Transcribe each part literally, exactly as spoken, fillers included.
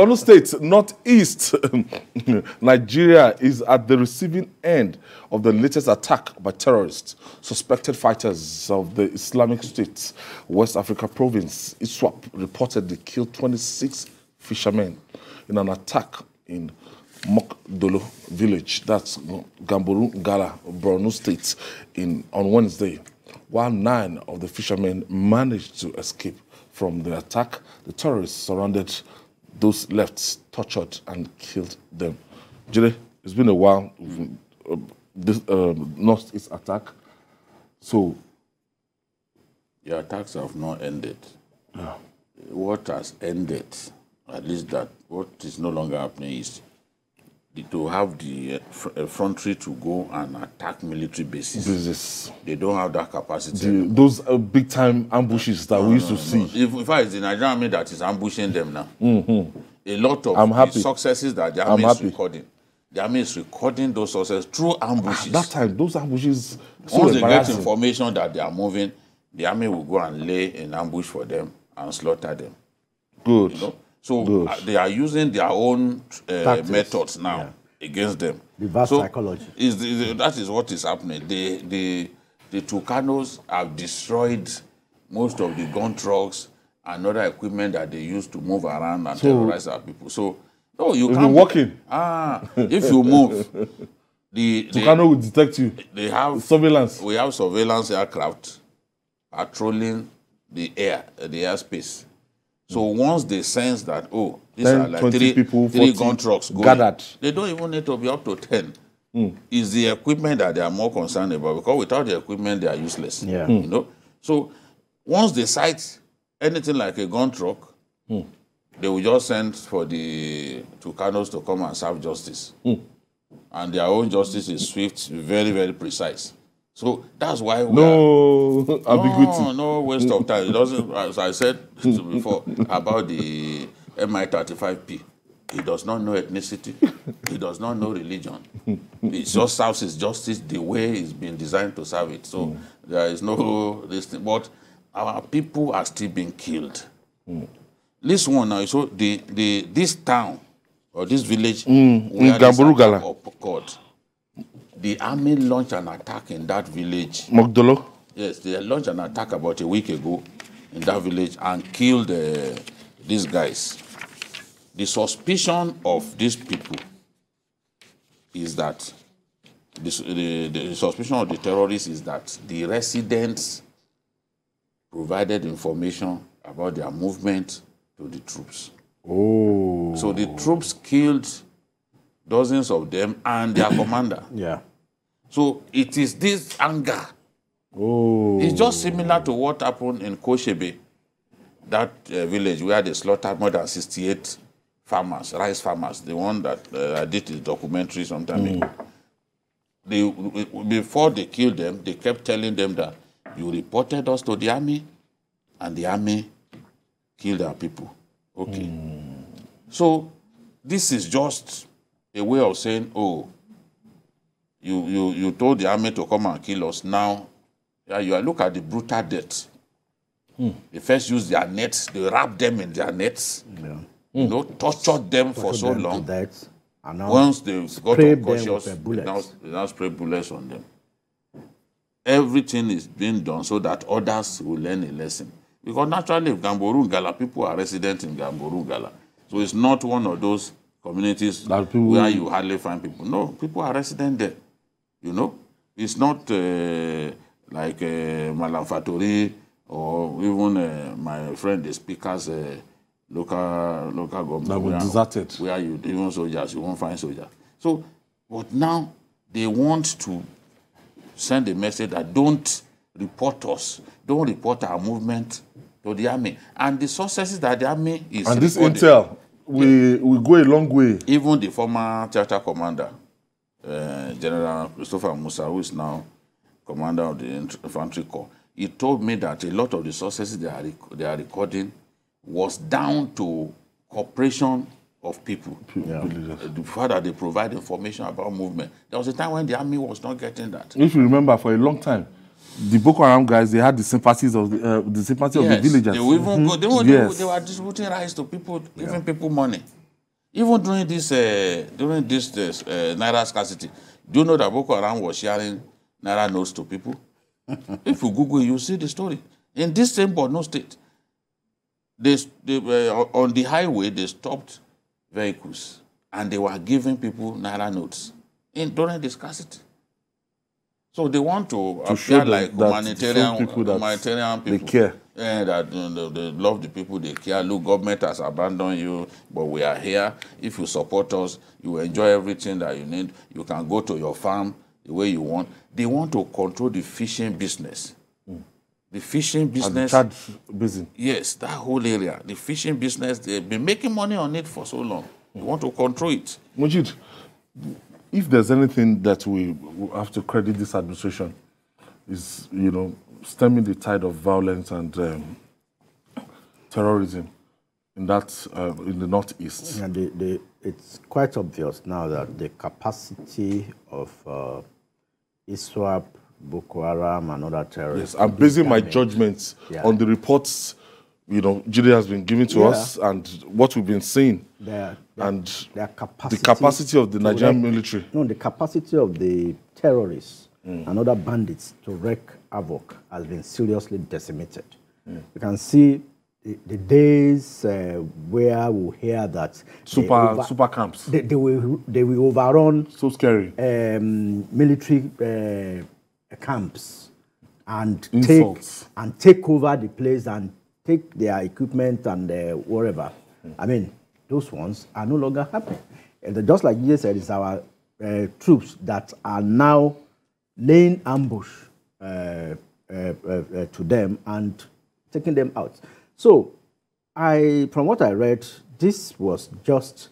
Borno State, northeast Nigeria is at the receiving end of the latest attack by terrorists, suspected fighters of the Islamic State. West Africa province, I S W A P, reportedly killed twenty-six fishermen in an attack in Mogdolo village, that's Gamboru Ngala, Borno State, in, on Wednesday, while nine of the fishermen managed to escape from the attack. The terrorists surrounded those left, tortured and killed them. Jide, it's been a while, uh, this uh, northeast attack. So the attacks have not ended. Yeah. What has ended, at least that, what is no longer happening is to have the effrontery to go and attack military bases. Business. They don't have that capacity. The, those uh, big-time ambushes that no, we used no, to no. see. If, in fact, it's the Nigerian army that is ambushing them now. Mm-hmm. A lot of I'm the happy. successes that the army I'm is happy. recording. The army is recording those successes through ambushes. At that time, those ambushes... So once they get information that they are moving, the army will go and lay an ambush for them and slaughter them. Good. You know? So Good. they are using their own uh, methods now yeah. against them. The vast so psychology. Is the, the, that is what is happening. The, the, the Tucanos have destroyed most of the gun trucks and other equipment that they use to move around and so, terrorize our people. So, no, you can't... You're walking. Ah, if you move, the... Tucano will detect you. They have... Surveillance. We have surveillance aircraft patrolling the air, the airspace. So once they sense that, oh, these are like three, people, three gun trucks going, gathered. They don't even need to be up to ten. Mm. It's the equipment that they are more concerned about, because without the equipment, they are useless. Yeah. Mm. You know? So once they sight anything like a gun truck, mm. they will just send for the Tucanos to come and serve justice. Mm. And their own justice is swift, very, very precise. So that's why we no, are, no, no waste of time. It doesn't, as I said before about the M I thirty-five P, he does not know ethnicity, he does not know religion. It just serves his justice the way it's been designed to serve it. So mm. there is no this thing. But our people are still being killed. Mm. This one now, so the the this town or this village mm. where Gamboru Ngala. The army launched an attack in that village. Mogdolo? Yes, they launched an attack about a week ago in that village and killed uh, these guys. The suspicion of these people is that, this, the, the suspicion of the terrorists is that the residents provided information about their movement to the troops. Oh. So the troops killed dozens of them and their commander. Yeah. So it is this anger. Oh. It's just similar to what happened in Koshebe, that uh, village where they slaughtered more than sixty-eight farmers, rice farmers, the one that uh, I did the documentary sometime mm. ago. They, before they killed them, they kept telling them that you reported us to the army and the army killed our people. Okay. Mm. So this is just a way of saying, oh, you, you, you told the army to come and kill us. Now, yeah, you look at the brutal death. Mm. They first used their nets, they wrapped them in their nets, yeah. mm. you know, tortured them tortured for so them long. Death, and once they got unconscious, they now, they now spray bullets on them. Everything is being done so that others will learn a lesson. Because naturally, if Gamboru Ngala, people are resident in Gamboru Ngala. So it's not one of those communities where you hardly find people. No, people are resident there, you know. It's not uh, like uh, Malam Fatori or even uh, my friend, the speaker's uh, local, local government. That were deserted. Where you, even soldiers, you won't find soldiers. So, but now they want to send a message that don't report us, don't report our movement to the army. And the successes that the army is And this recorded, intel. We, we go a long way. Even the former theater commander, uh, General Christopher Moussa, who is now commander of the infantry corps, he told me that a lot of the successes they are, they are recording was down to cooperation of people. Yeah. The fact that they provide information about movement. There was a time when the army was not getting that. If you remember, for a long time, the Boko Haram guys, they had the sympathies of the, uh, the sympathy yes, of the villagers. They, even mm-hmm. go, they, were, yes. they, were, they were distributing rice to people, yeah. giving people money. Even during this uh, during this, this uh, Naira scarcity, do you know that Boko Haram was sharing Naira notes to people? If you Google, you see the story. In this same Borno state, they, they, uh, on the highway, they stopped vehicles and they were giving people Naira notes in, during the scarcity. So they want to, to appear like that humanitarian people. That humanitarian people. They care. Yeah, that you know, they love the people, they care. Look, government has abandoned you, but we are here. If you support us, you enjoy everything that you need. You can go to your farm the way you want. They want to control the fishing business. Mm. The fishing business. And the Chad business. Yes, that whole area. The fishing business, they've been making money on it for so long. They want to control it. Mujid, if there's anything that we have to credit this administration, is, you know, stemming the tide of violence and um, terrorism in that uh, in the northeast. Yeah, the, the, it's quite obvious now that the capacity of uh, I S W A P, Boko Haram, and other terrorists. Yes, I'm basing my judgments yeah. on the reports, you know, Julia has been given to yeah. us and what we've been seeing. Their, their, and their capacity, the capacity of the Nigerian wreck, military. No, the capacity of the terrorists mm. and other bandits to wreak havoc has been seriously decimated. Mm. You can see the, the days uh, where we hear that super over, super camps. They, they will they will overrun. So scary. Um, military uh, camps and Insults. take and take over the place and take their equipment and uh, whatever. Mm. I mean, those ones are no longer happening. And just like you said, it's our uh, troops that are now laying ambush uh, uh, uh, uh, to them and taking them out. So, I, from what I read, this was just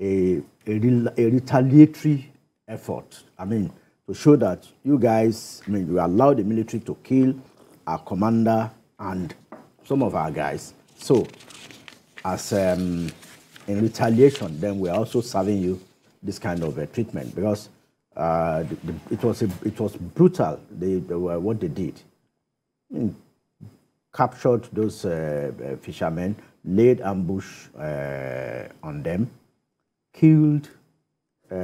a, a, a retaliatory effort. I mean, to show that you guys, I mean, you allow the military to kill our commander and some of our guys. So, as um, in retaliation, then we're also serving you this kind of uh, treatment, because uh, the, the, it was a, it was brutal. They, they were, what they did, I mean, captured those uh, uh, fishermen, laid ambush uh, on them, killed uh,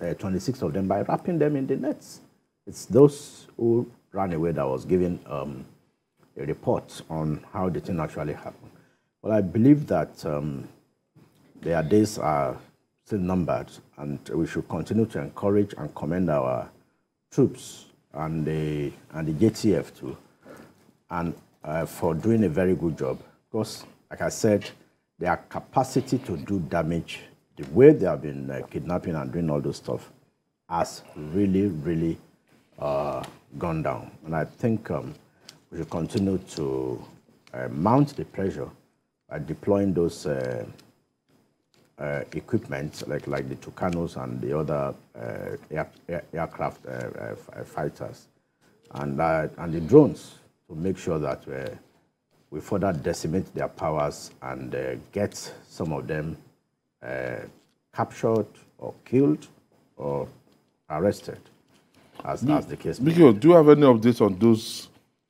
uh, twenty-six of them by wrapping them in the nets. It's those who ran away that was given um, a report on how the thing actually happened. Well, I believe that um, their days are still numbered, and we should continue to encourage and commend our troops and the, and the J T F too, and uh, for doing a very good job. Because, like I said, their capacity to do damage, the way they have been uh, kidnapping and doing all those stuff, has really, really uh, gone down. And I think um, we should continue to uh, mount the pressure by deploying those uh, uh, equipment, like like the Tucanos and the other uh, air, air, aircraft uh, uh, fighters, and uh, and the drones, to make sure that uh, we further decimate their powers and uh, get some of them uh, captured or killed or arrested, as do, as the case may be. Do you have any updates on those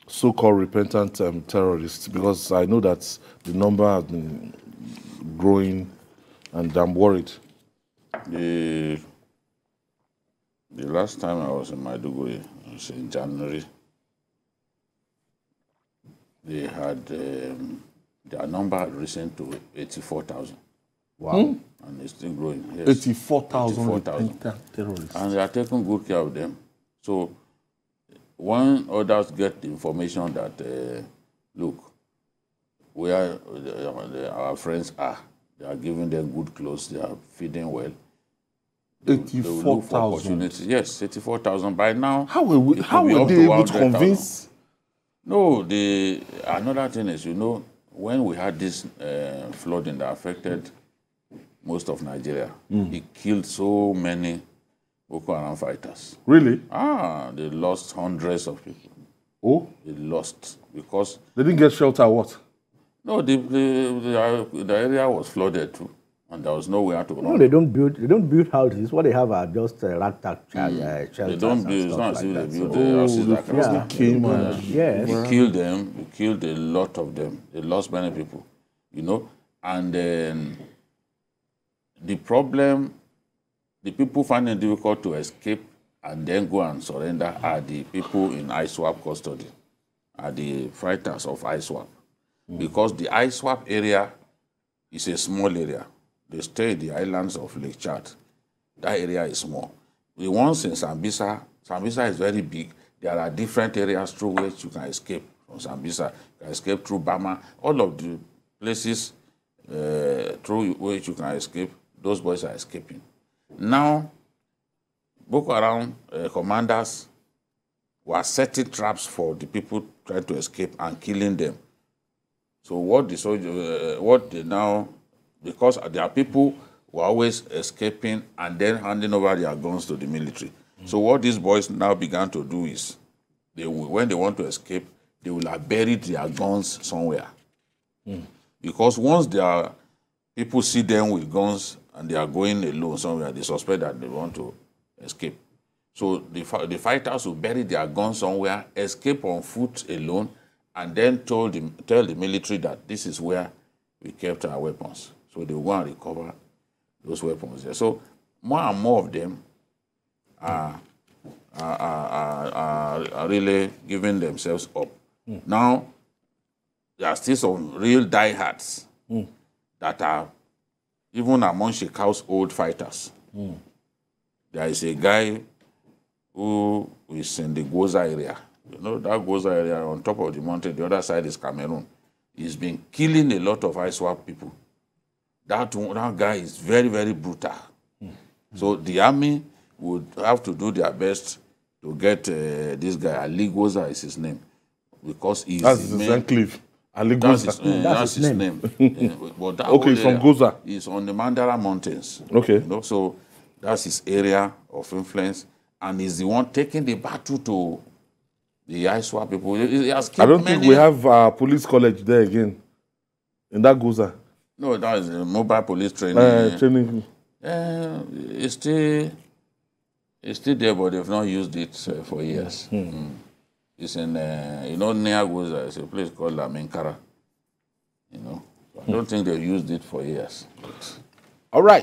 so-called repentant um, terrorists? Because I know that the number has been growing, and I'm worried. The, the last time I was in Maiduguri, it was in January, they had um, their number had risen to eighty-four thousand. Wow. Hmm? And it's still growing. Yes. eighty-four thousand terrorists. And they are taking good care of them. So, when others get information that, uh, look, where uh, our friends are, they are giving them good clothes, they are feeding well. eighty-four thousand. Yes, eighty-four thousand. By now, how will we, how will they able to convince? No, the another thing is, you know, when we had this uh, flooding that affected most of Nigeria, mm. it killed so many Boko Haram fighters. Really? Ah, they lost hundreds of people. Oh? They lost because... They didn't get shelter or what? No, the, the, the, the area was flooded too, and there was nowhere to run. No, they don't build, they don't build houses. What they have are just uh, rat-tack mm. shelters. They don't build, it's not as if they build the houses that can stand. Yes. They killed them, they killed a lot of them. They lost many people, you know, and then The problem, the people find it difficult to escape and then go and surrender are the people in I S WAP custody, are the fighters of I S WAP. Mm. Because the I S WAP area is a small area. They stay in the islands of Lake Chad. That area is small. The ones in Sambisa, Sambisa is very big. There are different areas through which you can escape from Sambisa. You can escape through Bama. All of the places uh, through which you can escape, those boys are escaping. Now, Boko Haram uh, commanders were setting traps for the people trying to escape and killing them. So what the soldiers, uh, what they now, because there are people who are always escaping and then handing over their guns to the military. Mm. So what these boys now began to do is, they will, when they want to escape, they will have buried their guns somewhere. Mm. Because once they are, people see them with guns and they are going alone somewhere, they suspect that they want to escape. So the, the fighters will bury their guns somewhere, escape on foot alone, and then told him, tell the military that this is where we kept our weapons. So they want to recover those weapons there. So more and more of them are, are, are, are, are really giving themselves up. Mm. Now, there are still some real diehards mm. that are even among Shekau's old fighters. Mm. There is a guy who is in the Gwoza area. You know, that Gwoza area on top of the mountain, the other side is Cameroon. He's been killing a lot of I S WAP people. That, that guy is very, very brutal. Mm. So the army would have to do their best to get uh, this guy. Ali Gwoza is his name. Because he's that's his main, enclave. Ali Gwoza. That's his, uh, that's that's his, his name. name. uh, but that okay, from Gwoza. He's on the Mandara Mountains. Okay. You know? So that's his area of influence. And he's the one taking the battle to the I S WAP people. He has I don't many. think we have a uh, police college there again. In that Gwoza. No, that is a mobile police training. Uh, training. Uh, it's, still, it's still there, but they've not used it uh, for years. Mm. Mm. It's in, uh, you know, near Gwoza, it's a place called Laminkara. You know, I don't mm. think they've used it for years. All right.